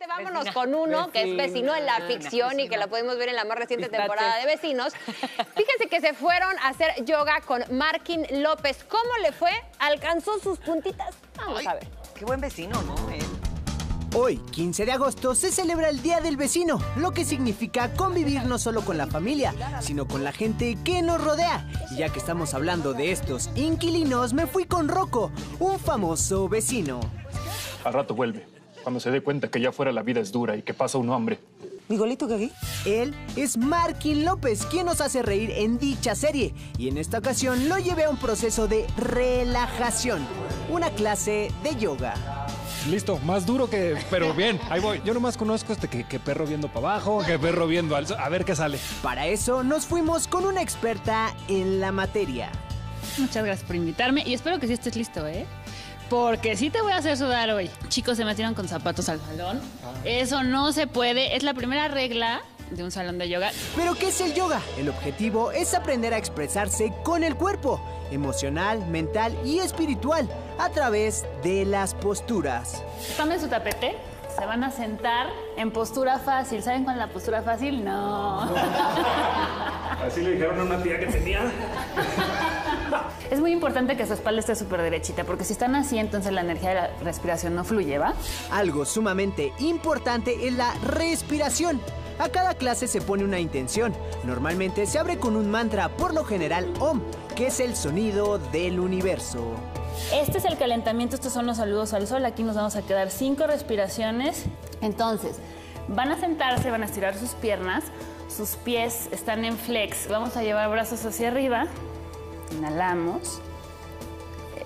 Justamente vámonos con uno que es vecino en la ficción y que la pudimos ver en la más reciente temporada de Vecinos. Fíjense que se fueron a hacer yoga con Markin López. ¿Cómo le fue? ¿Alcanzó sus puntitas? Vamos a ver. Qué buen vecino, ¿no? Hoy, 15 de agosto, se celebra el Día del Vecino, lo que significa convivir no solo con la familia, sino con la gente que nos rodea. Y ya que estamos hablando de estos inquilinos, me fui con Roco, un famoso vecino. Al rato vuelve, cuando se dé cuenta que ya fuera la vida es dura y que pasa uno hambre. ¿Miguelito Gabi? Él es Markin López, quien nos hace reír en dicha serie. Y en esta ocasión lo llevé a un proceso de relajación, una clase de yoga. Listo, más duro que... pero bien, ahí voy. Yo nomás conozco este que perro viendo para abajo, que perro viendo al... a ver qué sale. Para eso nos fuimos con una experta en la materia. Muchas gracias por invitarme y espero que sí estés listo, ¿eh? Porque sí te voy a hacer sudar hoy. Chicos, se metieron con zapatos al salón. Eso no se puede, es la primera regla de un salón de yoga. ¿Pero qué es el yoga? El objetivo es aprender a expresarse con el cuerpo, emocional, mental y espiritual, a través de las posturas. Tomen su tapete, se van a sentar en postura fácil. ¿Saben cuál es la postura fácil? No. Así le dijeron a una tía que tenía. Es muy importante que su espalda esté súper derechita, porque si están así, entonces la energía de la respiración no fluye, ¿va? Algo sumamente importante es la respiración. A cada clase se pone una intención. Normalmente se abre con un mantra, por lo general OM, que es el sonido del universo. Este es el calentamiento, estos son los saludos al sol. Aquí nos vamos a quedar 5 respiraciones. Entonces, van a sentarse, van a estirar sus piernas. Sus pies están en flex. Vamos a llevar brazos hacia arriba. Inhalamos.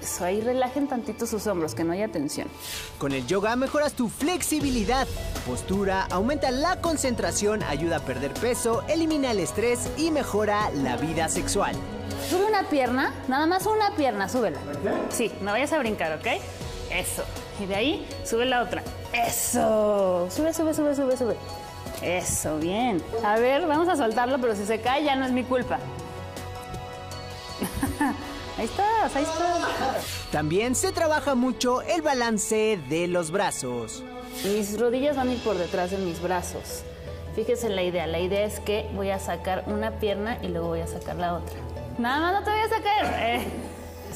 Eso, ahí relajen tantito sus hombros, que no haya tensión. Con el yoga mejoras tu flexibilidad, postura, aumenta la concentración, ayuda a perder peso, elimina el estrés y mejora la vida sexual. Sube una pierna, nada más una pierna, súbela. Sí, no vayas a brincar, ¿ok? Eso. Y de ahí, sube la otra. Eso. Sube, sube, sube, sube, sube. Eso, bien. A ver, vamos a soltarlo, pero si se cae ya no es mi culpa. Ahí estás, ahí estás. También se trabaja mucho el balance de los brazos. Mis rodillas van a ir por detrás de mis brazos. Fíjense en la idea. La idea es que voy a sacar una pierna y luego voy a sacar la otra. Nada más no te voy a sacar.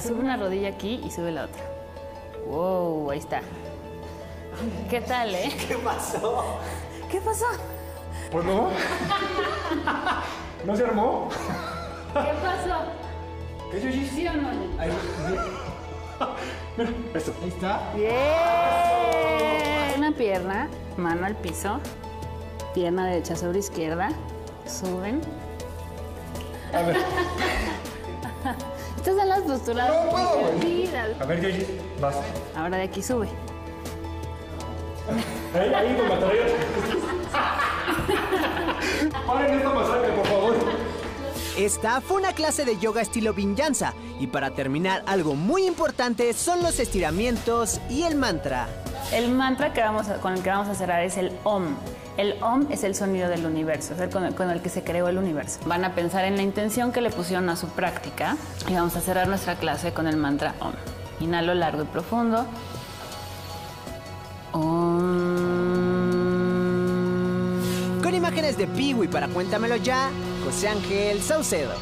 Sube una rodilla aquí y sube la otra. Wow, ahí está. ¿Qué tal, eh? ¿Qué pasó? ¿Qué pasó? Pues no. ¿No se armó? ¿Qué pasó? ¿Qué yo hice? ¿Sí o no? Ahí, mira, eso. Ahí está. Bien. Una pierna, mano al piso, pierna derecha sobre izquierda, suben. A ver. Estas son las posturas. No puedo. A ver, Yoshi, vas. Ahora de aquí sube. Ahí, ahí, con batallas. Paren esta masacre, por favor. Esta fue una clase de yoga estilo Vinyasa. Y para terminar, algo muy importante son los estiramientos y el mantra. El mantra con el que vamos a cerrar es el OM. El OM es el sonido del universo, es el con el que se creó el universo. Van a pensar en la intención que le pusieron a su práctica y vamos a cerrar nuestra clase con el mantra OM. Inhalo largo y profundo. OM. Con imágenes de Pee Wee para Cuéntamelo Ya, Ángel Saucedo.